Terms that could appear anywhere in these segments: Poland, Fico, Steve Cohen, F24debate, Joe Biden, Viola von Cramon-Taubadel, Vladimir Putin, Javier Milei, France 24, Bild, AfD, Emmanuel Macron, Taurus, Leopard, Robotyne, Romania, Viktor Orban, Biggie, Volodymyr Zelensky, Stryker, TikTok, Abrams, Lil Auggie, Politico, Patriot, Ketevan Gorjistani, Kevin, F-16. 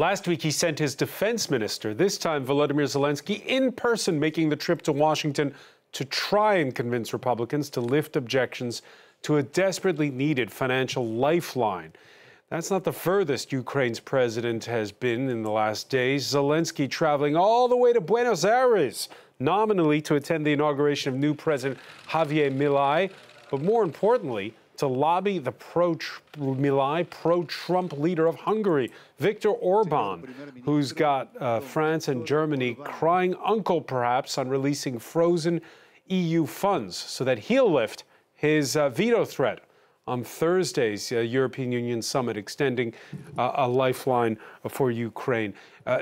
Last week, he sent his defense minister, this time Volodymyr Zelensky, in person making the trip to Washington to try and convince Republicans to lift objections to a desperately needed financial lifeline. That's not the furthest Ukraine's president has been in the last days. Zelensky traveling all the way to Buenos Aires, nominally to attend the inauguration of new President Javier Milei, but more importantly, to lobby the pro-Trump leader of Hungary, Viktor Orban, who's got France and Germany crying uncle, perhaps, on releasing frozen EU funds so that he'll lift his veto threat on Thursday's European Union summit, extending a lifeline for Ukraine.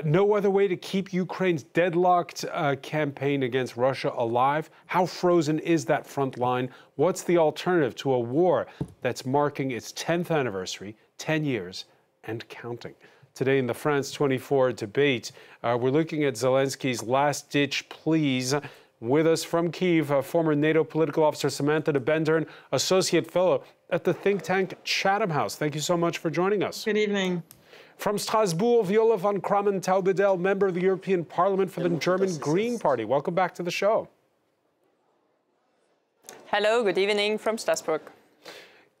No other way to keep Ukraine's deadlocked campaign against Russia alive. How frozen is that front line? What's the alternative to a war that's marking its 10th anniversary, 10 years and counting? Today in the France 24 debate, we're looking at Zelensky's last-ditch pleas. With us from Kyiv, former NATO political officer Samantha de Bendern, associate fellow at the think tank Chatham House. Thank you so much for joining us. Good evening. From Strasbourg, Viola von Cramon-Taubadel, member of the European Parliament for the German Green Party. Welcome back to the show. Hello, good evening from Strasbourg.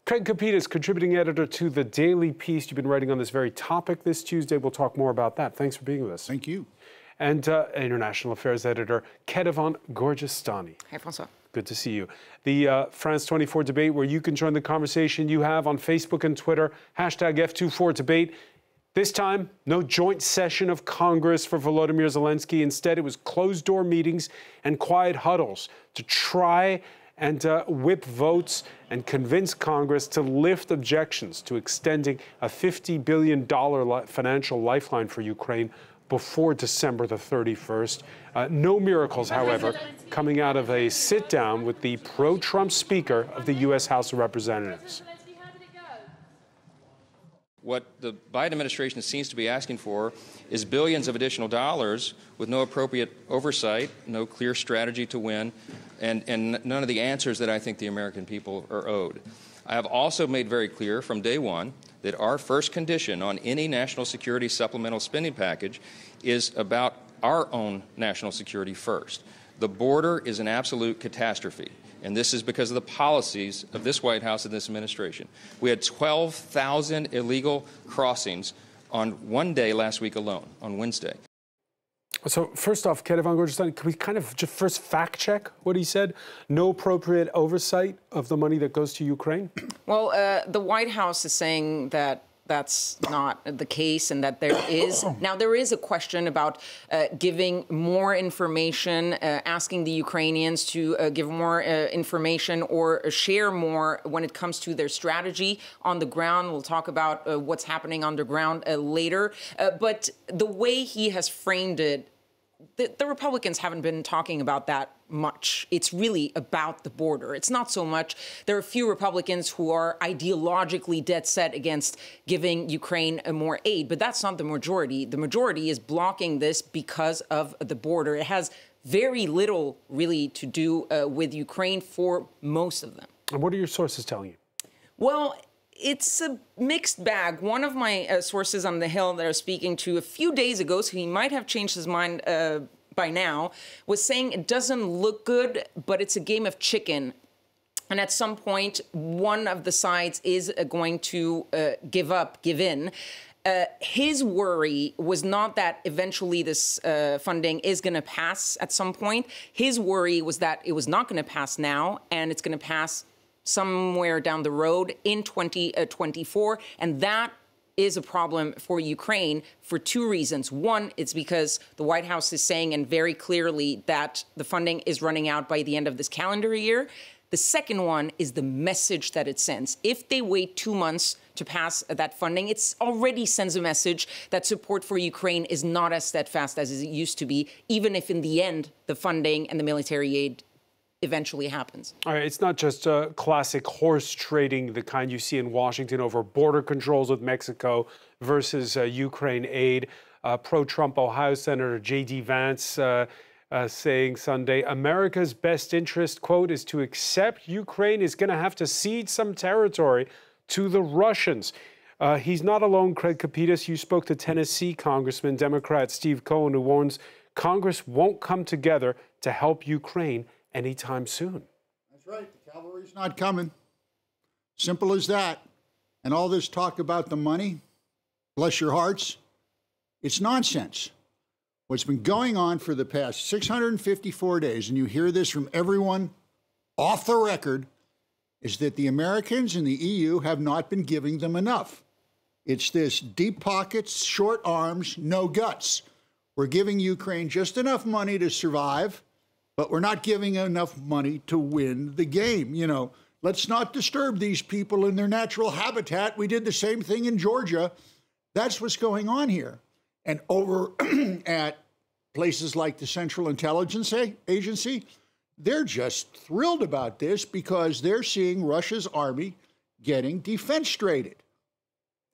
Craig Kapitas, contributing editor to The Daily Peace. You've been writing on this very topic this Tuesday. We'll talk more about that. Thanks for being with us. Thank you. And international affairs editor Ketevan Gorjistani. Hi, François. Good to see you. The France 24 debate, where you can join the conversation you have on Facebook and Twitter, hashtag F24debate. This time, no joint session of Congress for Volodymyr Zelensky. Instead, it was closed-door meetings and quiet huddles to try and whip votes and convince Congress to lift objections to extending a $50 billion financial lifeline for Ukraine before December the 31st. No miracles, however, coming out of a sit-down with the pro-Trump Speaker of the U.S. House of Representatives. What the Biden administration seems to be asking for is billions of additional dollars with no appropriate oversight, no clear strategy to win, and none of the answers that I think the American people are owed. I have also made very clear from day one that our first condition on any national security supplemental spending package is about our own national security first. The border is an absolute catastrophe, and this is because of the policies of this White House and this administration. We had 12,000 illegal crossings on one day last week alone, on Wednesday. So first off, Ketevan Gorjistani, can we kind of just first fact-check what he said? No appropriate oversight of the money that goes to Ukraine? Well, the White House is saying that that's not the case, and that there is. Now, there is a question about giving more information, asking the Ukrainians to give more information or share more when it comes to their strategy on the ground. We'll talk about what's happening on the ground later. But the way he has framed it, the Republicans haven't been talking about that much. It's really about the border. It's not so much. There are few Republicans who are ideologically dead set against giving Ukraine more aid, but that's not the majority. The majority is blocking this because of the border. It has very little, really, to do with Ukraine for most of them. And what are your sources telling you? Well, it's a mixed bag. One of my sources on the Hill that I was speaking to a few days ago, so he might have changed his mind by now, was saying it doesn't look good, but it's a game of chicken. And at some point, one of the sides is going to give in. His worry was not that eventually this funding is going to pass at some point. His worry was that it was not going to pass now, and it's going to pass somewhere down the road in 2024. And that is a problem for Ukraine for two reasons. One, it's because the White House is saying, and very clearly, that the funding is running out by the end of this calendar year. The second one is the message that it sends. If they wait 2 months to pass that funding, it already sends a message that support for Ukraine is not as steadfast as it used to be, even if in the end, the funding and the military aid eventually happens. All right, it's not just classic horse trading, the kind you see in Washington over border controls with Mexico versus Ukraine aid. Pro-Trump Ohio Senator J.D. Vance saying Sunday, America's best interest, quote, is to accept Ukraine is going to have to cede some territory to the Russians. He's not alone, Craig Kapitas. You spoke to Tennessee Congressman Democrat Steve Cohen, who warns Congress won't come together to help Ukraine anytime soon. That's right. The cavalry's not coming. Simple as that. And all this talk about the money, bless your hearts, it's nonsense. What's been going on for the past 654 days, and you hear this from everyone off the record, is that the Americans and the EU have not been giving them enough. It's this deep pockets, short arms, no guts. We're giving Ukraine just enough money to survive, but we're not giving enough money to win the game. You know, let's not disturb these people in their natural habitat. We did the same thing in Georgia. That's what's going on here. And over at places like the Central Intelligence Agency, they're just thrilled about this because they're seeing Russia's army getting defenestrated.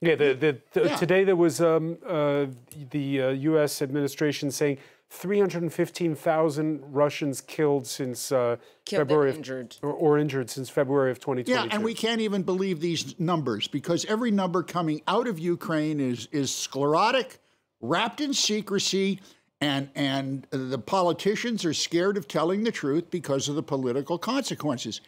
Yeah, today there was the U.S. administration saying 315,000 Russians killed since February, or injured since February of 2022. Yeah, and we can't even believe these numbers because every number coming out of Ukraine is sclerotic, wrapped in secrecy. And the politicians are scared of telling the truth because of the political consequences.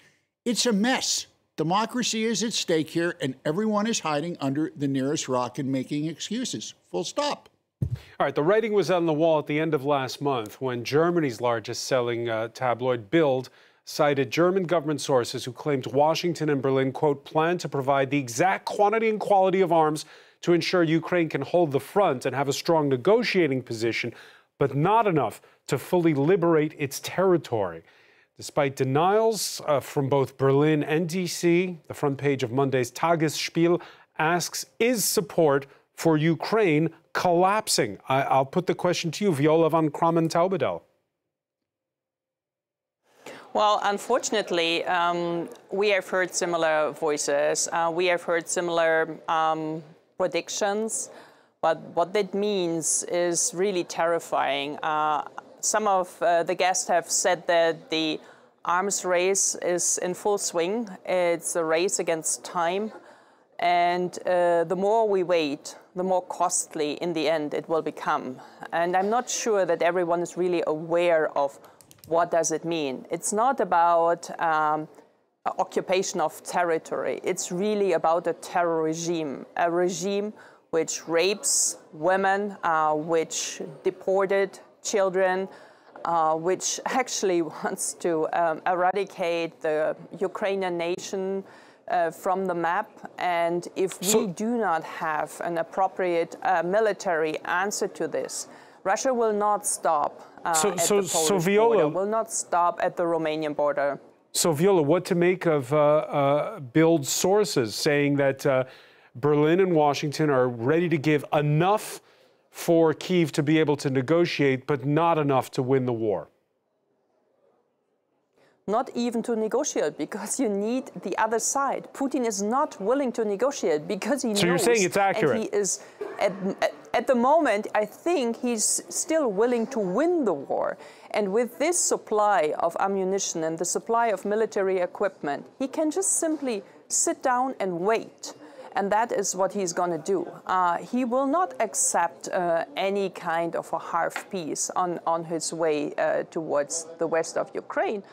It's a mess. Democracy is at stake here, and everyone is hiding under the nearest rock and making excuses. Full stop. All right, the writing was on the wall at the end of last month when Germany's largest selling tabloid, Bild, cited German government sources who claimed Washington and Berlin, quote, plan to provide the exact quantity and quality of arms to ensure Ukraine can hold the front and have a strong negotiating position, but not enough to fully liberate its territory. Despite denials from both Berlin and D.C., the front page of Monday's Tagesspiegel asks, is support for Ukraine collapsing? I'll put the question to you, Viola von Cramon-Taubadel. Well, unfortunately, we have heard similar voices. We have heard similar predictions. But what that means is really terrifying. Some of the guests have said that the arms race is in full swing. It's a race against time. And the more we wait, the more costly in the end it will become. And I'm not sure that everyone is really aware of what does it mean. It's not about occupation of territory. It's really about a terror regime, a regime which rapes women, which deported children, which actually wants to eradicate the Ukrainian nation from the map. And if we do not have an appropriate military answer to this, Russia will not stop at the Polish border, will not stop at the Romanian border. So, Viola, what to make of Bild's sources saying that Berlin and Washington are ready to give enough for Kyiv to be able to negotiate, but not enough to win the war? Not even to negotiate, because you need the other side. Putin is not willing to negotiate because he knows. So you're saying it's accurate? And he is, at the moment, I think he's still willing to win the war. And with this supply of ammunition and the supply of military equipment, he can just simply sit down and wait. And that is what he's going to do. He will not accept any kind of a half peace on his way towards the west of Ukraine.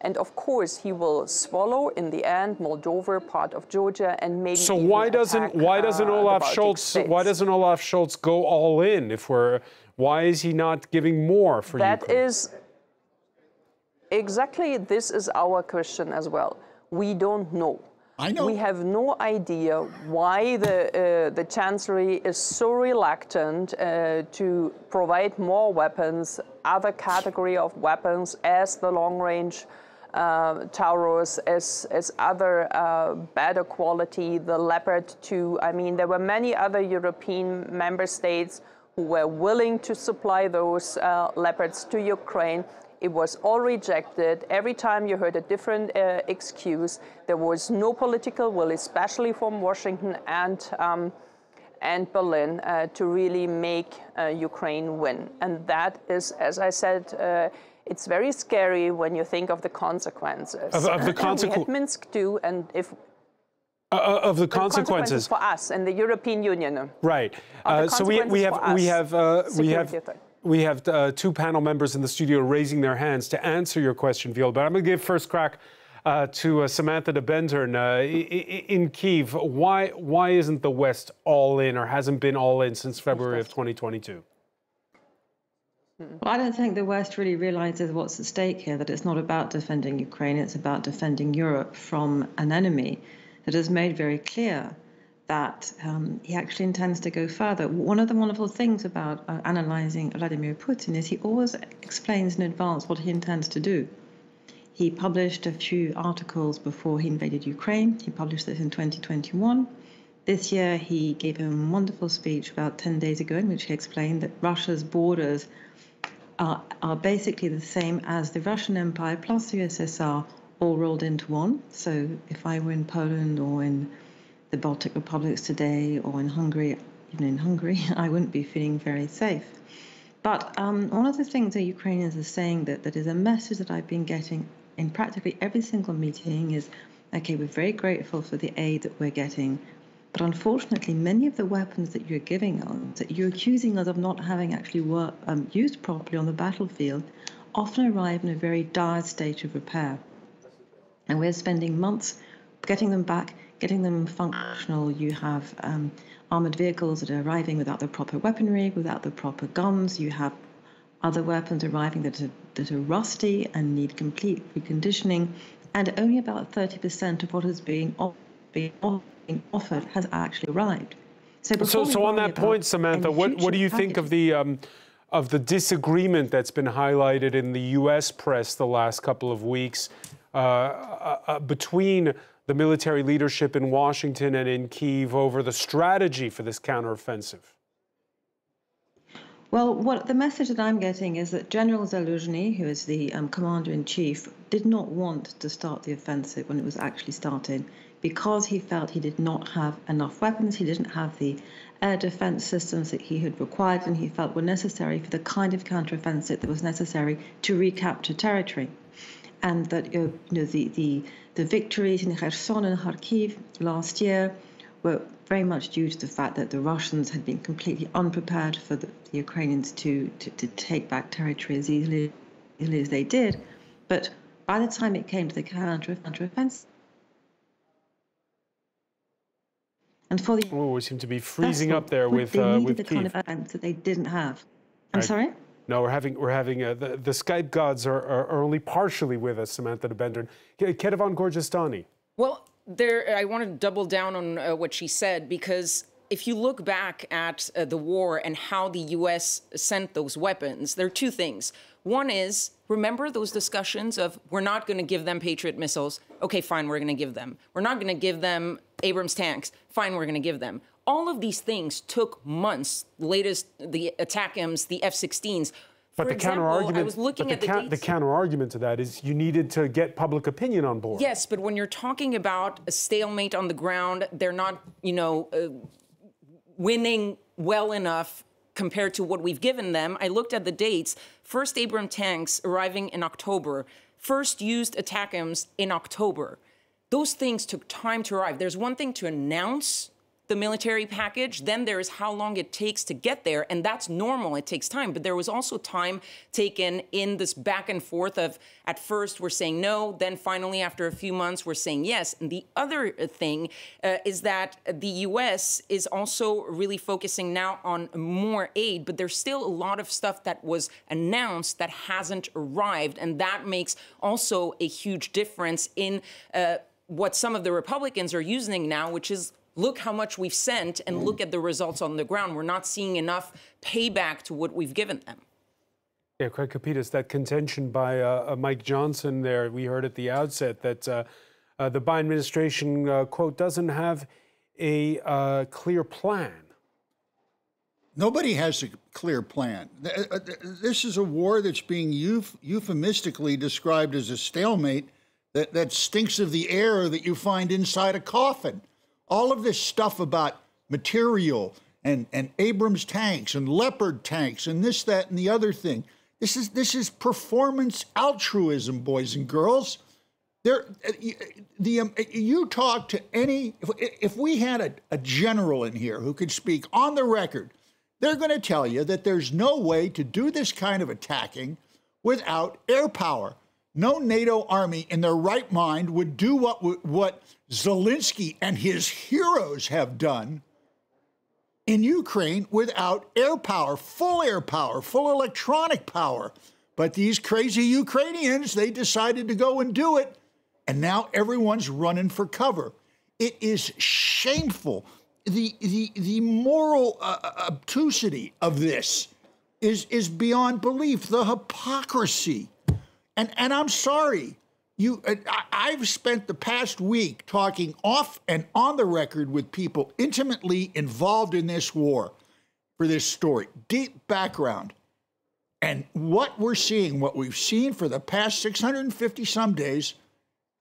And of course, he will swallow in the end Moldova, part of Georgia, and maybe. So why doesn't Olaf Scholz go all in? Why is he not giving more for Ukraine? That is exactly, this is our question as well. We don't know. I know. We have no idea why the Chancellery is so reluctant to provide more weapons, other category of weapons as the long-range Taurus, as other better quality, the Leopard 2. I mean, there were many other European member states who were willing to supply those Leopards to Ukraine. It was all rejected. Every time you heard a different excuse. There was no political will, especially from Washington and Berlin, to really make Ukraine win. And that is, as I said, it's very scary when you think of the consequences. Of the consequences. We had Minsk too, and if Of the consequences for us and the European Union. Right. So we have two panel members in the studio raising their hands to answer your question, Viola. But I'm going to give first crack to Samantha de Bendern in Kyiv. Why isn't the West all in, or hasn't been all in since February of 2022? Well, I don't think the West really realizes what's at stake here, that it's not about defending Ukraine, it's about defending Europe from an enemy that has made very clear that he actually intends to go further. One of the wonderful things about analyzing Vladimir Putin is he always explains in advance what he intends to do. He published a few articles before he invaded Ukraine. He published this in 2021. This year, he gave a wonderful speech about 10 days ago in which he explained that Russia's borders are basically the same as the Russian Empire plus the USSR, all rolled into one. So if I were in Poland or in the Baltic republics today or in Hungary, even in Hungary, I wouldn't be feeling very safe. But one of the things that Ukrainians are saying that is a message that I've been getting in practically every single meeting is, okay, we're very grateful for the aid that we're getting, but unfortunately, many of the weapons that you're giving us, that you're accusing us of not having actually used properly on the battlefield, often arrive in a very dire state of repair. And we're spending months getting them back, getting them functional. You have armored vehicles that are arriving without the proper weaponry, without the proper guns. You have other weapons arriving that are rusty and need complete reconditioning. And only about 30% of what is being offered has actually arrived. So on that point, Samantha, what do you think of the disagreement that's been highlighted in the U.S. press the last couple of weeks? Between the military leadership in Washington and in Kyiv over the strategy for this counteroffensive? Well, the message that I'm getting is that General Zaluzhny, who is the commander-in-chief, did not want to start the offensive when it was actually started because he felt he did not have enough weapons, he didn't have the air defense systems that he had required, and he felt were necessary for the kind of counteroffensive that was necessary to recapture territory. And that the victories in Kherson and Kharkiv last year were very much due to the fact that the Russians had been completely unprepared for the Ukrainians to take back territory as easily as they did. But by the time it came to the counteroffensive, and for the we seem to be freezing up there with the kind of events that they didn't have. I'm sorry. No, we're having the Skype gods are only partially with us, Samantha de Bendern. Ketevan Gorjistani. Well, I want to double down on what she said, because if you look back at the war and how the U.S. sent those weapons, there are two things. One is, remember those discussions of, we're not going to give them Patriot missiles. Okay, fine, we're going to give them. We're not going to give them Abrams tanks. Fine, we're going to give them. All of these things took months. Latest, the ATACMS, the F-16s. But the counter-argument to that is you needed to get public opinion on board. Yes, but when you're talking about a stalemate on the ground, they're not, winning well enough compared to what we've given them. I looked at the dates. First Abrams tanks arriving in October. First used ATACMS in October. Those things took time to arrive. There's one thing to announce the military package, then there is how long it takes to get there, and that's normal, it takes time. But there was also time taken in this back and forth of, at first we're saying no, then finally after a few months we're saying yes. And the other thing is that the US is also really focusing now on more aid, but there's still a lot of stuff that was announced that hasn't arrived, and that makes also a huge difference in what some of the Republicans are using now, which is, look how much we've sent and look at the results on the ground. We're not seeing enough payback to what we've given them. Yeah, Craig Kapitas, that contention by Mike Johnson there, we heard at the outset that the Biden administration, quote, doesn't have a clear plan. Nobody has a clear plan. This is a war that's being euphemistically described as a stalemate that stinks of the air that you find inside a coffin. All of this stuff about material and Abrams tanks and Leopard tanks and this, that, and the other thing. This is performance altruism, boys and girls. You talk to any, if we had a general in here who could speak on the record, they're going to tell you that there's no way to do this kind of attacking without air power. No NATO army in their right mind would do what Zelensky and his heroes have done in Ukraine without air power, full electronic power. But these crazy Ukrainians, they decided to go and do it, and now everyone's running for cover. It is shameful. The moral obtusity of this is beyond belief. The hypocrisy. And I'm sorry, I've spent the past week talking off and on the record with people intimately involved in this war for this story, deep background. And what we're seeing, what we've seen for the past 650 some days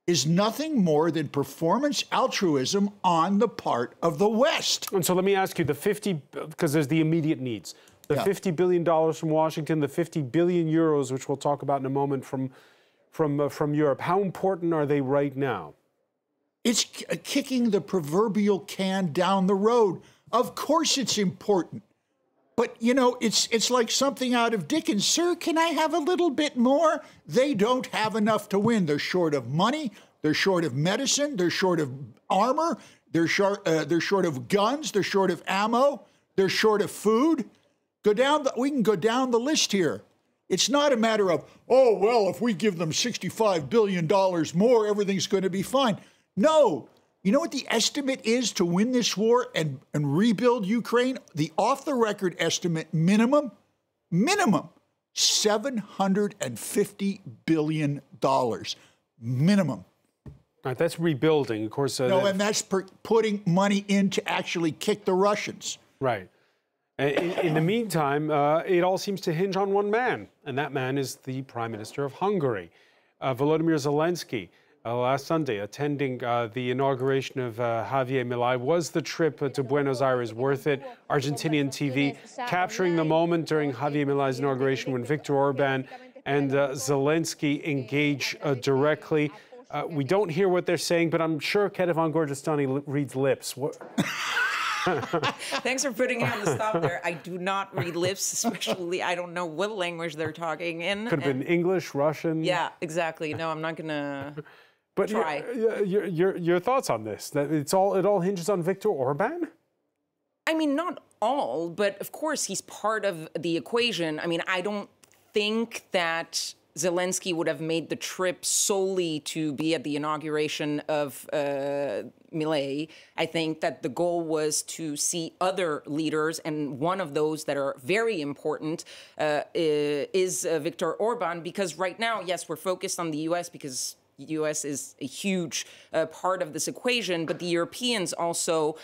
is nothing more than performance altruism on the part of the West. And so let me ask you, the 50, because there's the immediate needs. The $50 billion from Washington, the 50 billion euros, which we'll talk about in a moment, from Europe. How important are they right now? It's kicking the proverbial can down the road. Of course it's important. But, you know, it's like something out of Dickens. Sir, can I have a little bit more? They don't have enough to win. They're short of money. They're short of medicine. They're short of armor. They're short of guns. They're short of ammo. They're short of food. Go down. We can go down the list here. It's not a matter of, oh, well, if we give them $65 billion more, everything's going to be fine. No. You know what the estimate is to win this war and rebuild Ukraine? The off-the-record estimate minimum, $750 billion. Minimum. All right, that's rebuilding, of course. No, and that's putting money in to actually kick the Russians. Right. In the meantime, it all seems to hinge on one man, and that man is the Prime Minister of Hungary, Volodymyr Zelensky. Last Sunday, attending the inauguration of Javier Milei. Was the trip to Buenos Aires worth it? Argentinian TV capturing the moment during Javier Milei's inauguration when Viktor Orban and Zelensky engage directly. We don't hear what they're saying, but I'm sure Ketevan Gorjistani reads lips. What? Thanks for putting it on the stop there. I do not read lips, especially I don't know what language they're talking in. Could have been English, Russian. Yeah, exactly. No, I'm not going to try. Your thoughts on this? That it all hinges on Viktor Orban? I mean, not all, but of course he's part of the equation. I mean, I don't think that Zelensky would have made the trip solely to be at the inauguration of Milei. I think that the goal was to see other leaders, and one of those that are very important is Viktor Orban, because right now, yes, we're focused on the U.S. because U.S. is a huge part of this equation, but the Europeans also,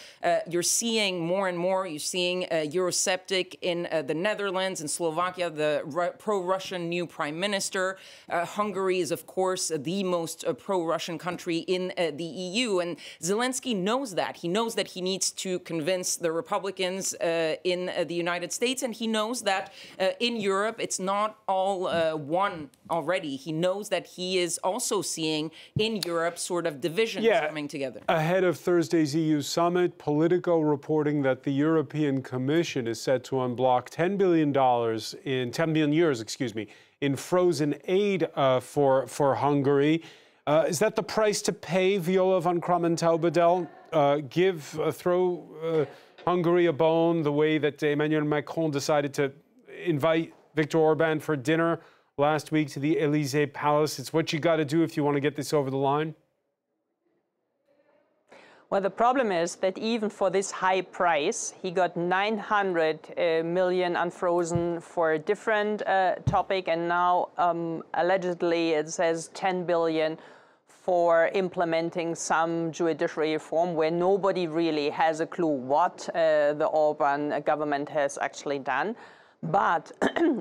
you're seeing more and more, you're seeing Eurosceptic in the Netherlands, in Slovakia, the pro-Russian new prime minister. Hungary is, of course, the most pro-Russian country in the EU, and Zelensky knows that. He knows that he needs to convince the Republicans in the United States, and he knows that in Europe it's not all one already. He knows that he is also seeing in Europe sort of divisions coming together. Ahead of Thursday's EU summit, Politico reporting that the European Commission is set to unblock €10 billion, in frozen aid for Hungary. Is that the price to pay, Viola von Cramon-Taubadel? Throw Hungary a bone the way that Emmanuel Macron decided to invite Viktor Orban for dinner last week to the Elysee Palace. It's what you got to do if you want to get this over the line. Well, the problem is that even for this high price, he got 900 million unfrozen for a different topic, and now allegedly it says 10 billion for implementing some judiciary reform where nobody really has a clue what the Orban government has actually done. But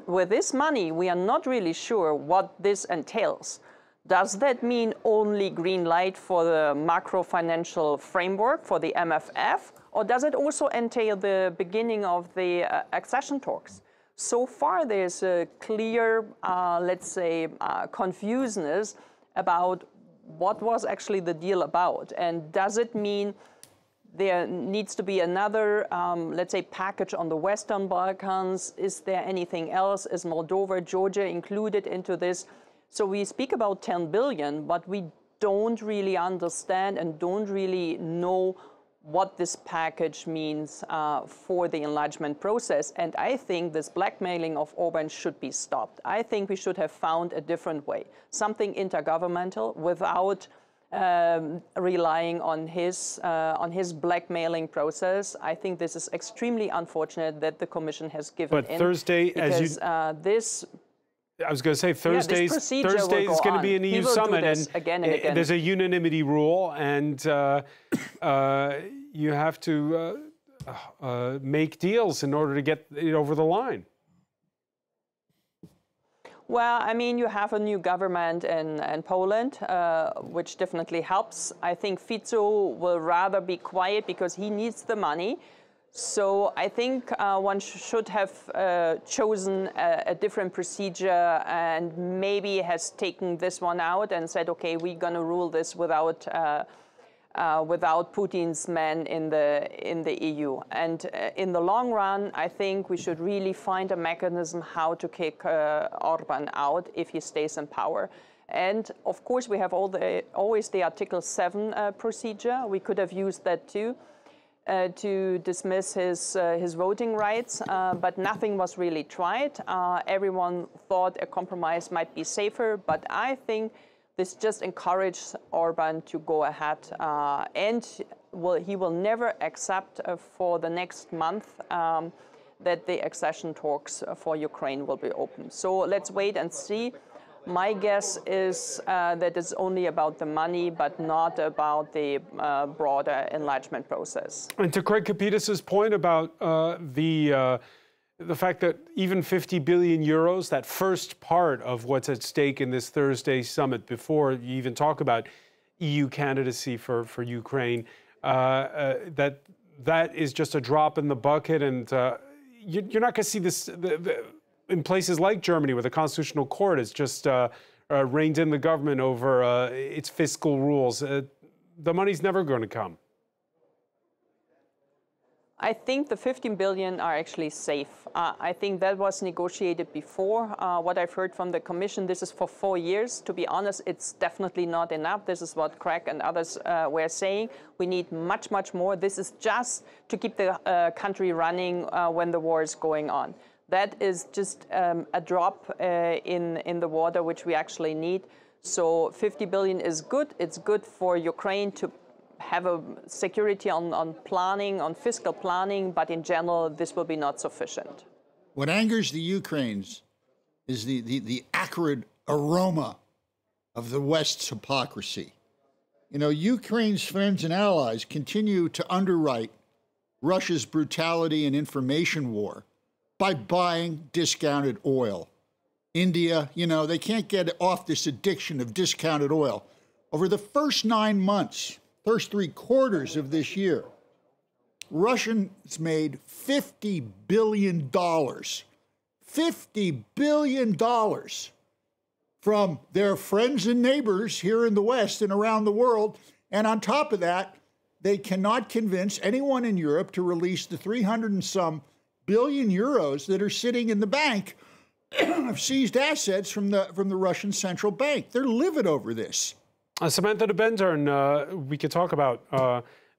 with this money, we are not really sure what this entails. Does that mean only green light for the macro financial framework, for the MFF, or does it also entail the beginning of the accession talks? So far, there's a clear, let's say, confusedness about what was actually the deal about? And does it mean there needs to be another, let's say, package on the Western Balkans? Is there anything else? Is Moldova, Georgia included into this? So we speak about 10 billion, but we don't really understand and don't really know what this package means for the enlargement process. And I think this blackmailing of Orban should be stopped. I think we should have found a different way, something intergovernmental without relying on his blackmailing process. I think this is extremely unfortunate that the Commission has given in. But Thursday, because, as you... I was going to say, Thursday is going to be an EU summit, and again. There's a unanimity rule, and you have to make deals in order to get it over the line. Well, I mean, you have a new government in Poland, which definitely helps. I think Fico will rather be quiet because he needs the money. So I think one should have chosen a different procedure and maybe has taken this one out and said, okay, we're going to rule this without without Putin's men in the EU. And in the long run, I think we should really find a mechanism how to kick Orban out if he stays in power. And of course, we have always the Article 7 procedure. We could have used that too. To dismiss his voting rights, but nothing was really tried. Everyone thought a compromise might be safer, but I think this just encouraged Orban to go ahead, and he will never accept for the next month that the accession talks for Ukraine will be open. So let's wait and see. My guess is that it's only about the money, but not about the broader enlargement process. And to Craig Kapitas' point about the fact that even 50 billion euros, that first part of what's at stake in this Thursday summit, before you even talk about EU candidacy for Ukraine, that is just a drop in the bucket, and you're not going to see this. In places like Germany, where the Constitutional Court has just reined in the government over its fiscal rules, the money's never going to come. I think the 15 billion are actually safe. I think that was negotiated before. What I've heard from the Commission, this is for 4 years. To be honest, it's definitely not enough. This is what Craig and others were saying. We need much, much more. This is just to keep the country running when the war is going on. That is just a drop in the water, which we actually need. So 50 billion is good. It's good for Ukraine to have a security on planning, on fiscal planning, but in general, this will be not sufficient. What angers the Ukrainians is the acrid aroma of the West's hypocrisy. You know, Ukraine's friends and allies continue to underwrite Russia's brutality and information war by buying discounted oil. India, you know, they can't get off this addiction of discounted oil. Over the first 9 months, first 3 quarters of this year, Russians made $50 billion. $50 billion from their friends and neighbors here in the West and around the world. And on top of that, they cannot convince anyone in Europe to release the 300 and some billion euros that are sitting in the bank of seized assets from the Russian central bank. They're livid over this. Samantha de Bendern, we could talk about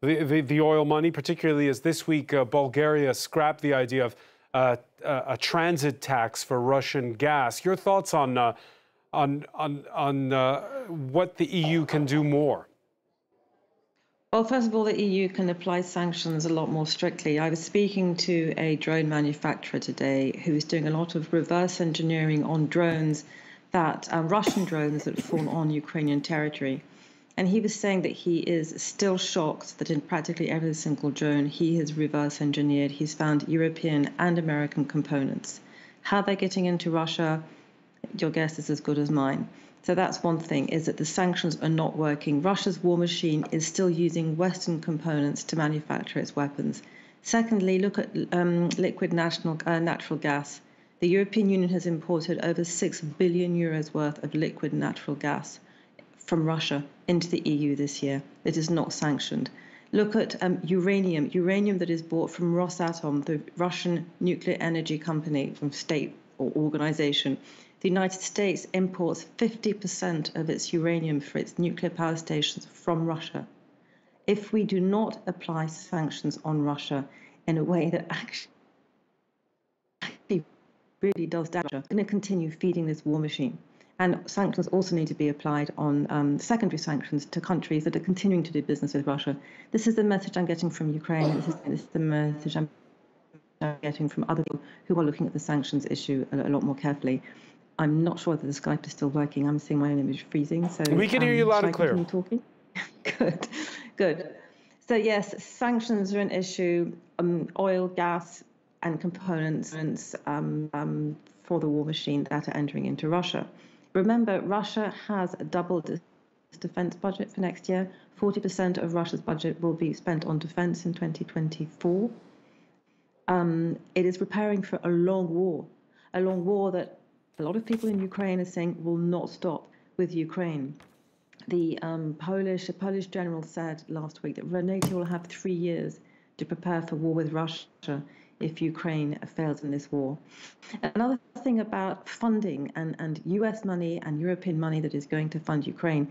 the oil money, particularly as this week Bulgaria scrapped the idea of a transit tax for Russian gas. Your thoughts on what the EU can do more? Well, first of all, the EU can apply sanctions a lot more strictly. I was speaking to a drone manufacturer today who is doing a lot of reverse engineering on drones that Russian drones that fall on Ukrainian territory. And he was saying that he is still shocked that in practically every single drone he has reverse engineered, he's found European and American components. How they're getting into Russia, your guess is as good as mine. So that's one thing, is that the sanctions are not working. Russia's war machine is still using Western components to manufacture its weapons. Secondly, look at liquid natural gas. The European Union has imported over €6 billion worth of liquid natural gas from Russia into the EU this year. It is not sanctioned. Look at uranium that is bought from Rosatom, the Russian nuclear energy company, from state or organization. The United States imports 50% of its uranium for its nuclear power stations from Russia. If we do not apply sanctions on Russia in a way that actually really does damage, we're going to continue feeding this war machine. And sanctions also need to be applied on secondary sanctions to countries that are continuing to do business with Russia. This is the message I'm getting from Ukraine. This is the message I'm getting from other people who are looking at the sanctions issue a lot more carefully. I'm not sure that the Skype is still working. I'm seeing my own image freezing. So we can hear you loud and clear. Talking? Good, good. So yes, sanctions are an issue. Oil, gas, and components for the war machine that are entering into Russia. Remember, Russia has doubled its defense budget for next year. 40% of Russia's budget will be spent on defense in 2024. It is preparing for a long war that a lot of people in Ukraine are saying will not stop with Ukraine. The Polish general said last week that NATO will have 3 years to prepare for war with Russia if Ukraine fails in this war. Another thing about funding and US money and European money that is going to fund Ukraine,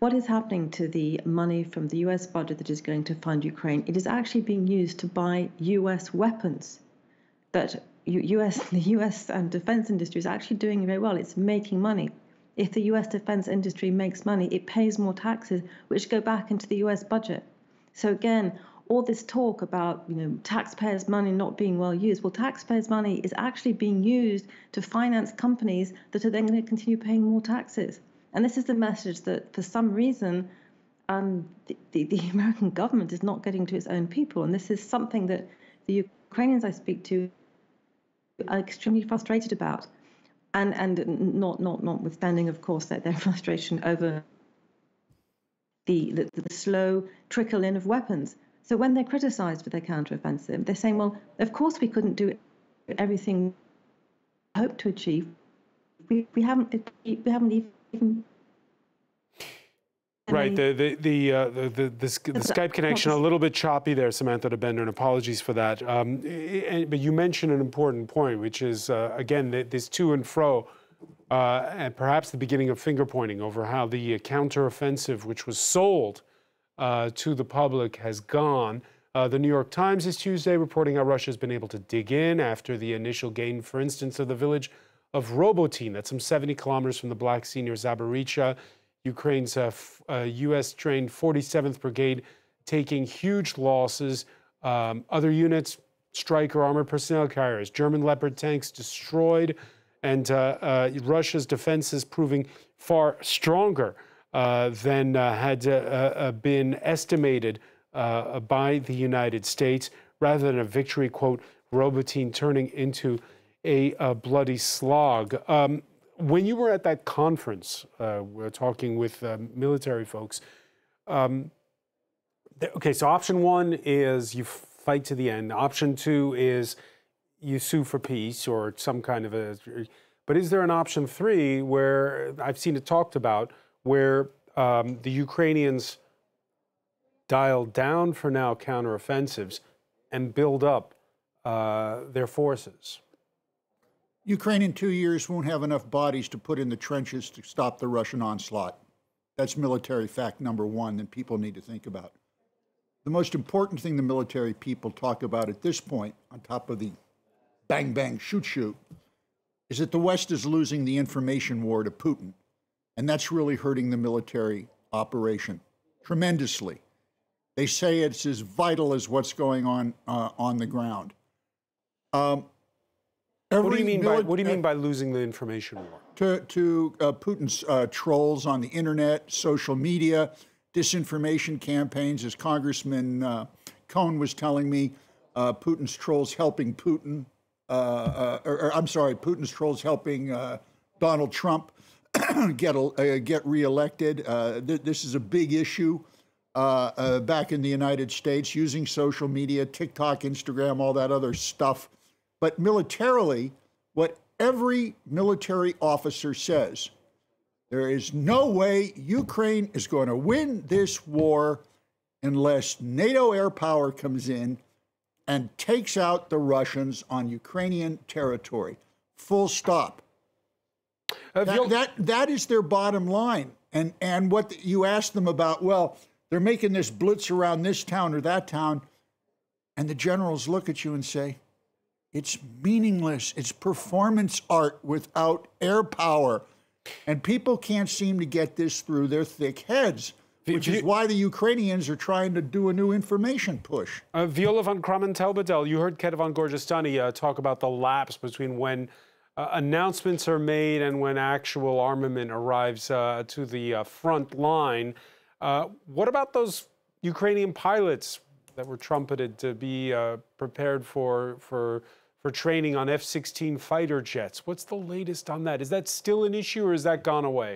what is happening to the money from the US budget that is going to fund Ukraine? It is actually being used to buy US weapons that the US defense industry is actually doing very well. It's making money. If the US defense industry makes money, it pays more taxes, which go back into the US budget. So again, all this talk about taxpayers' money not being well used, well, taxpayers' money is actually being used to finance companies that are then going to continue paying more taxes. And this is the message that, for some reason, the American government is not getting to its own people. And this is something that the Ukrainians I speak to are extremely frustrated about. And notwithstanding, of course, their frustration over the slow trickle-in of weapons. So when they're criticized for their counteroffensive, they're saying, well, of course we couldn't do everything we hoped to achieve. We haven't even... Right, the Skype connection a little bit choppy there, Samantha de Bendern, and apologies for that. But you mentioned an important point, which is, again, this to and fro, and perhaps the beginning of finger-pointing over how the counteroffensive, which was sold to the public, has gone. The New York Times is Tuesday reporting how Russia has been able to dig in after the initial gain, for instance, of the village of Robotyne, that's some 70 kilometers from the Black Sea near Zaporizhzhia. Ukraine's U.S.-trained 47th Brigade taking huge losses. Other units, Stryker armored personnel carriers, German Leopard tanks destroyed, and Russia's defenses proving far stronger than had been estimated by the United States, rather than a victory, quote, Robotyne turning into a bloody slog. When you were at that conference, we're talking with military folks, okay, so option one is you fight to the end. Option two is you sue for peace or some kind of a... But is there an option three where, I've seen it talked about, where the Ukrainians dial down for now counteroffensives and build up their forces? Ukraine in 2 years won't have enough bodies to put in the trenches to stop the Russian onslaught. That's military fact number one that people need to think about. The most important thing the military people talk about at this point, on top of the bang, bang, shoot, shoot, is that the West is losing the information war to Putin. And that's really hurting the military operation tremendously. They say it's as vital as what's going on the ground. What do you mean by losing the information war? To Putin's trolls on the internet, social media, disinformation campaigns. As Congressman Cohen was telling me, Putin's trolls helping Putin, Putin's trolls helping Donald Trump get reelected. This is a big issue back in the United States, using social media, TikTok, Instagram, all that other stuff. But militarily, what every military officer says There is no way Ukraine is going to win this war unless NATO air power comes in and takes out the Russians on Ukrainian territory. Full stop. That is their bottom line. And what you ask them about, well, they're making this blitz around this town or that town, and the generals look at you and say, it's meaningless. It's performance art without air power. And people can't seem to get this through their thick heads, which is why the Ukrainians are trying to do a new information push. Viola von Cramon-Taubadel, you heard Ketevan Gorjistani talk about the lapse between when announcements are made and when actual armament arrives to the front line. What about those Ukrainian pilots that were trumpeted to be prepared for training on F-16 fighter jets? What's the latest on that? Is that still an issue or is that gone away?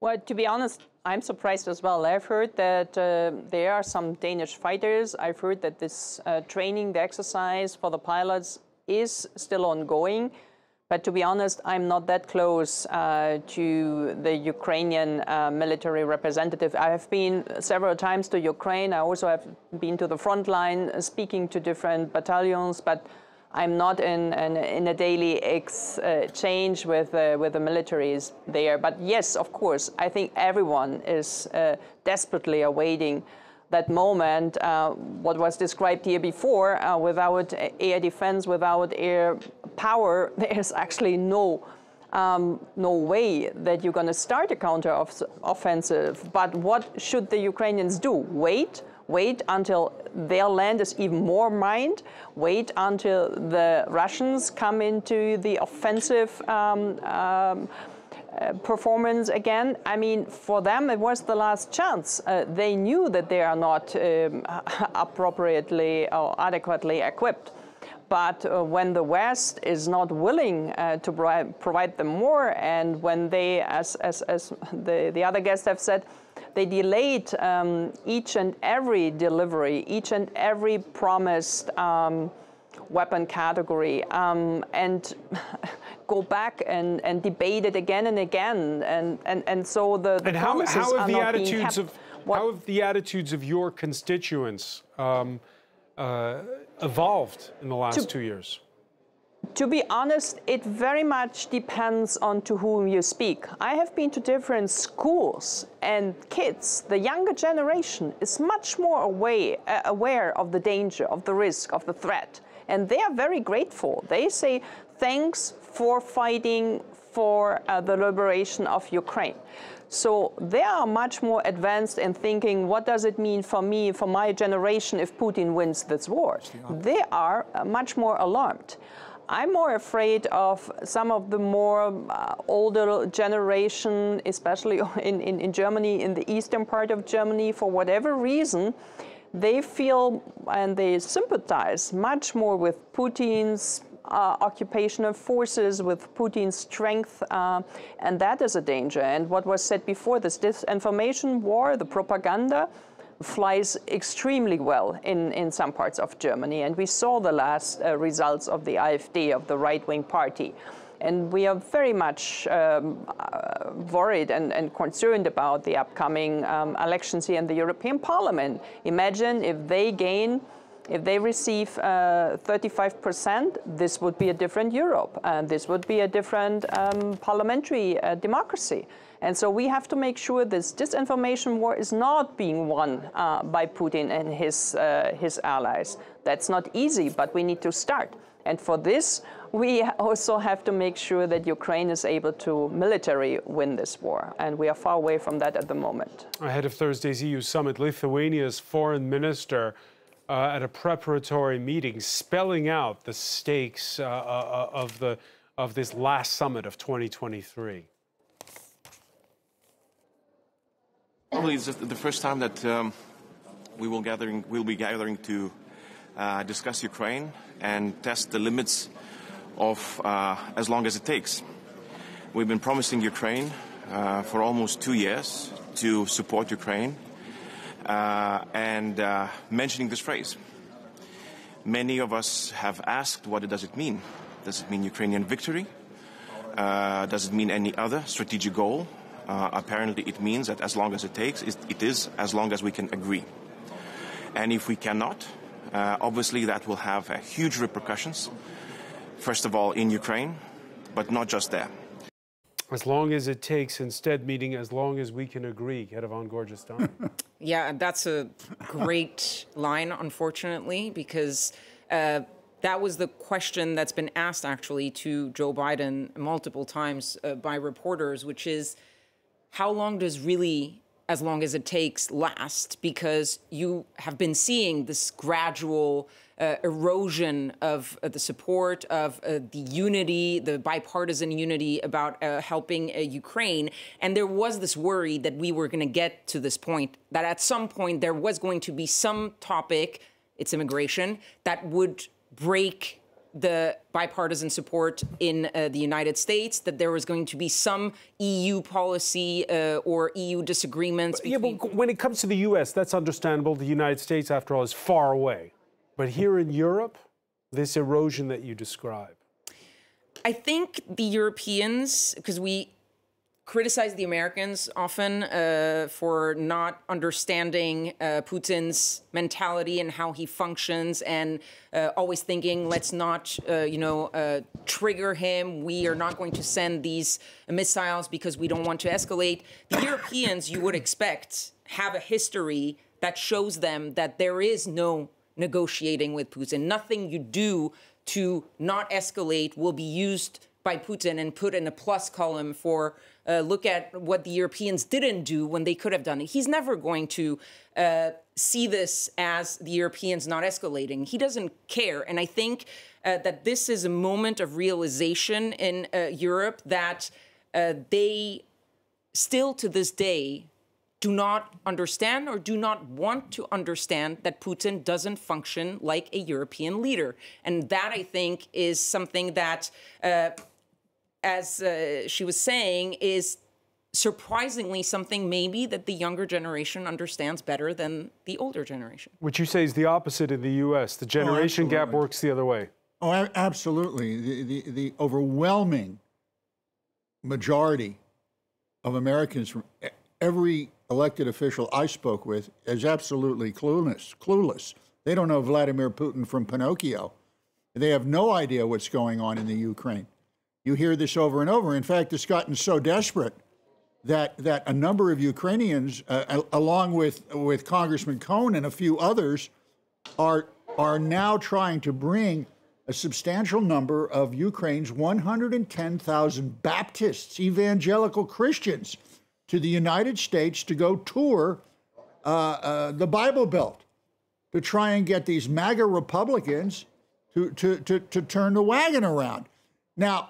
Well, to be honest, I'm surprised as well. I've heard that there are some Danish fighters. I've heard that this training, the exercise for the pilots is still ongoing. But to be honest, I'm not that close to the Ukrainian military representative. I have been several times to Ukraine. I also have been to the front line speaking to different battalions, but I'm not in a daily exchange with the militaries there. But yes, of course, I think everyone is desperately awaiting that moment, what was described here before, without air defense, without air power, there's actually no no way that you're going to start a counter-offensive. But what should the Ukrainians do? Wait? Wait until their land is even more mined? Wait until the Russians come into the offensive performance again? I mean, for them, it was the last chance. They knew that they are not appropriately or adequately equipped. But when the West is not willing to provide them more, and when they, as the other guests have said, they delayed each and every delivery, each and every promised weapon category, and go back and debate it again and again, and so the promises are not being kept. How have the attitudes of your constituents evolved in the last 2 years? To be honest, it very much depends on to whom you speak. I have been to different schools, and kids, the younger generation, is much more aware of the danger, of the risk, of the threat. And they are very grateful. They say, thanks for fighting for the liberation of Ukraine. So they are much more advanced in thinking, what does it mean for me, for my generation, if Putin wins this war? They are much more alarmed. I'm more afraid of some of the more older generation, especially in Germany, in the eastern part of Germany, for whatever reason. They feel and they sympathize much more with Putin's occupational forces, with Putin's strength, and that is a danger. And what was said before, this disinformation war, the propaganda, flies extremely well in some parts of Germany. And we saw the last results of the AfD, of the right-wing party. And we are very much worried and concerned about the upcoming elections here in the European Parliament. Imagine if they gain, if they receive 35%, this would be a different Europe. And this would be a different parliamentary democracy. And so we have to make sure this disinformation war is not being won by Putin and his allies. That's not easy, but we need to start. And for this, we also have to make sure that Ukraine is able to militarily win this war. And we are far away from that at the moment. Ahead of Thursday's EU summit, Lithuania's foreign minister at a preparatory meeting spelling out the stakes of this last summit of 2023. Probably it's the first time that we'll be gathering to discuss Ukraine and test the limits of as long as it takes. We've been promising Ukraine for almost 2 years to support Ukraine and mentioning this phrase. Many of us have asked, what does it mean? Does it mean Ukrainian victory? Does it mean any other strategic goal? Apparently it means that as long as it takes, it is as long as we can agree. And if we cannot, obviously that will have huge repercussions, first of all in Ukraine, but not just there. As long as it takes, instead meaning as long as we can agree, Ketevan Gorjistani. Yeah, that's a great line, unfortunately, because that was the question that's been asked, actually, to Joe Biden multiple times by reporters, which is, how long does really as long as it takes last? Because you have been seeing this gradual erosion of the support, of the unity, the bipartisan unity about helping Ukraine. And there was this worry that we were going to get to this point, that at some point there was going to be some topic, it's immigration, that would break the bipartisan support in the United States, that there was going to be some EU policy or EU disagreements. Yeah, but when it comes to the U.S., that's understandable. The United States, after all, is far away. But here in Europe, this erosion that you describe. I think the Europeans, because we criticize the Americans often for not understanding Putin's mentality and how he functions, and always thinking, let's not, trigger him. We are not going to send these missiles because we don't want to escalate. The Europeans, you would expect, have a history that shows them that there is no negotiating with Putin. Nothing you do to not escalate will be used by Putin and put in a plus column for look at what the Europeans didn't do when they could have done it. He's never going to see this as the Europeans not escalating. He doesn't care. And I think that this is a moment of realization in Europe that they still to this day do not understand or do not want to understand that Putin doesn't function like a European leader. And that, I think, is something that, as she was saying, is surprisingly something maybe that the younger generation understands better than the older generation. Which you say is the opposite in the U.S. The generation gap works the other way. Oh, absolutely. The overwhelming majority of Americans from every elected official I spoke with is absolutely clueless. They don't know Vladimir Putin from Pinocchio. They have no idea what's going on in the Ukraine. You hear this over and over. In fact, it's gotten so desperate that, a number of Ukrainians, along with Congressman Cohen and a few others, are now trying to bring a substantial number of Ukraine's 110,000 Baptists, evangelical Christians, to the United States to go tour the Bible Belt to try and get these MAGA Republicans to turn the wagon around. Now,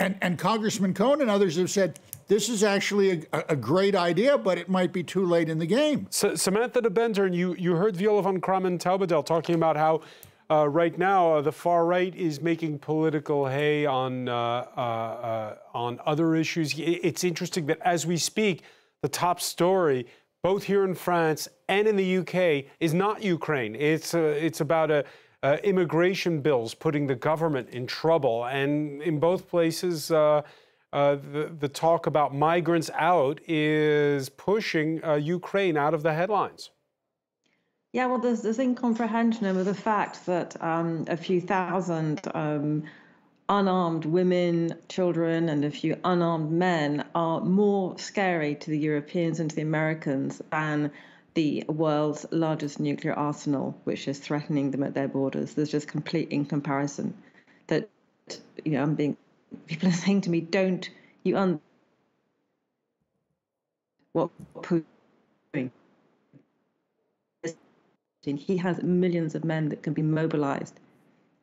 and Congressman Cohen and others have said, this is actually a great idea, but it might be too late in the game. So, Samantha de Bendern, you heard Viola von Cramon-Taubadel talking about how right now the far right is making political hay on other issues. It's interesting that as we speak, the top story, both here in France and in the UK, is not Ukraine. It's about immigration bills putting the government in trouble, and in both places, the talk about migrants out is pushing Ukraine out of the headlines. Yeah, well, there's this incomprehension over the fact that a few thousand unarmed women, children, and a few unarmed men are more scary to the Europeans and to the Americans than the world's largest nuclear arsenal, which is threatening them at their borders. There's just complete incomparison. That, you know, people are saying to me, "Don't you understand what Putin is doing? He has millions of men that can be mobilized.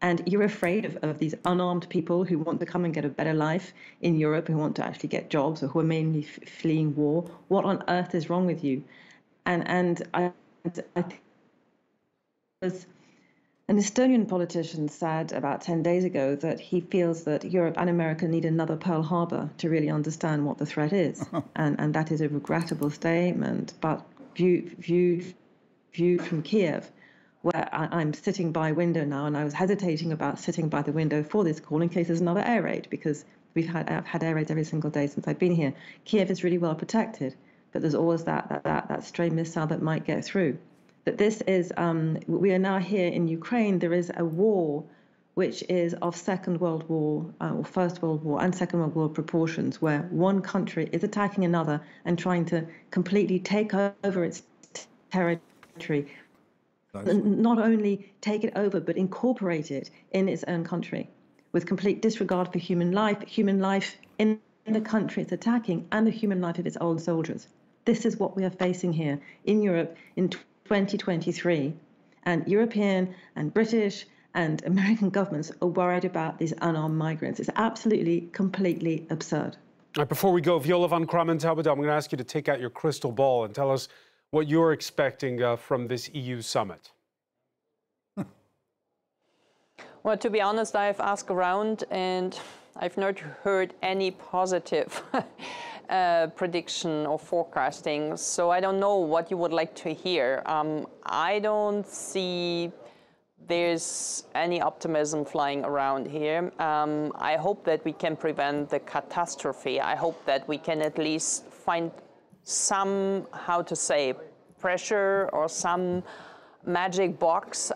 And you're afraid of these unarmed people who want to come and get a better life in Europe, who want to actually get jobs, or who are mainly fleeing war. What on earth is wrong with you?" And I think it was an Estonian politician said about 10 days ago that he feels that Europe and America need another Pearl Harbor to really understand what the threat is. And that is a regrettable statement, but viewed from Kiev, where I'm sitting by a window now, and I was hesitating about sitting by the window for this call in case there's another air raid, because I've had air raids every single day since I've been here. Kyiv is really well protected, but there's always that stray missile that might get through. But this is, we are now here in Ukraine. There is a war which is of Second World War, or First World War and Second World War proportions, where one country is attacking another and trying to completely take over its territory. Nice. Not only take it over, but incorporate it in its own country with complete disregard for human life in the country it's attacking, and the human life of its own soldiers. This is what we are facing here in Europe in 2023. And European and British and American governments are worried about these unarmed migrants. It's absolutely, completely absurd. All right, before we go, Viola von Cramon-Taubadel, I'm going to ask you to take out your crystal ball and tell us what you're expecting from this EU summit. Well, to be honest, I've asked around and I've not heard any positive prediction or forecasting. So I don't know what you would like to hear. I don't see there's any optimism flying around here. I hope that we can prevent the catastrophe. I hope that we can at least find some, how to say, pressure or some magic box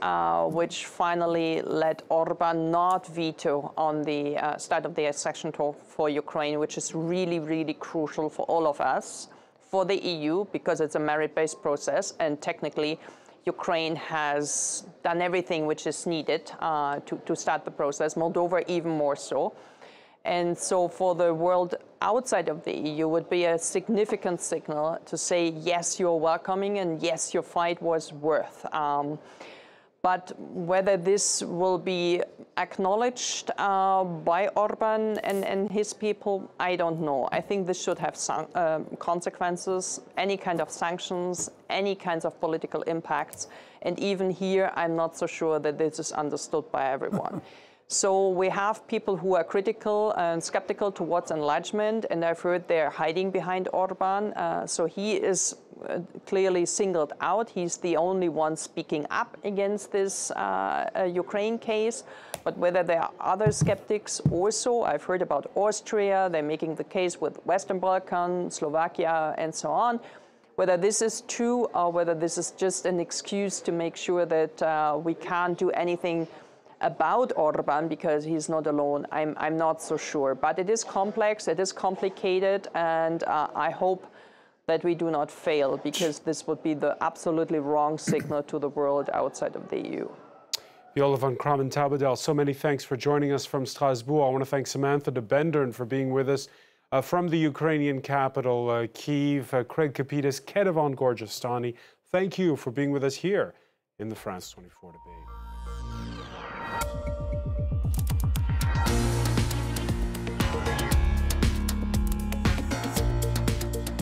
which finally let Orban not veto on the start of the accession talk for Ukraine, which is really, really crucial for all of us, for the EU, because it's a merit-based process, and technically Ukraine has done everything which is needed to start the process, Moldova even more so. And so for the world outside of the EU would be a significant signal to say, yes, you're welcoming and yes, your fight was worth. But whether this will be acknowledged by Orban and his people, I don't know. I think this should have some consequences, any kind of sanctions, any kinds of political impacts. And even here, I'm not so sure that this is understood by everyone. So we have people who are critical and skeptical towards enlargement, and I've heard they're hiding behind Orban. So he is clearly singled out. He's the only one speaking up against this Ukraine case. But whether there are other skeptics also, I've heard about Austria, they're making the case with Western Balkan, Slovakia, and so on. Whether this is true or whether this is just an excuse to make sure that we can't do anything about Orban because he's not alone, I'm not so sure. But it is complex, it is complicated, and I hope that we do not fail, because this would be the absolutely wrong signal to the world outside of the EU. Viola von Cramon-Taubadel, so many thanks for joining us from Strasbourg. I want to thank Samantha de Bendern for being with us from the Ukrainian capital, Kyiv. Craig Kapitas, Ketevan Gorjistani, thank you for being with us here in the France 24 debate.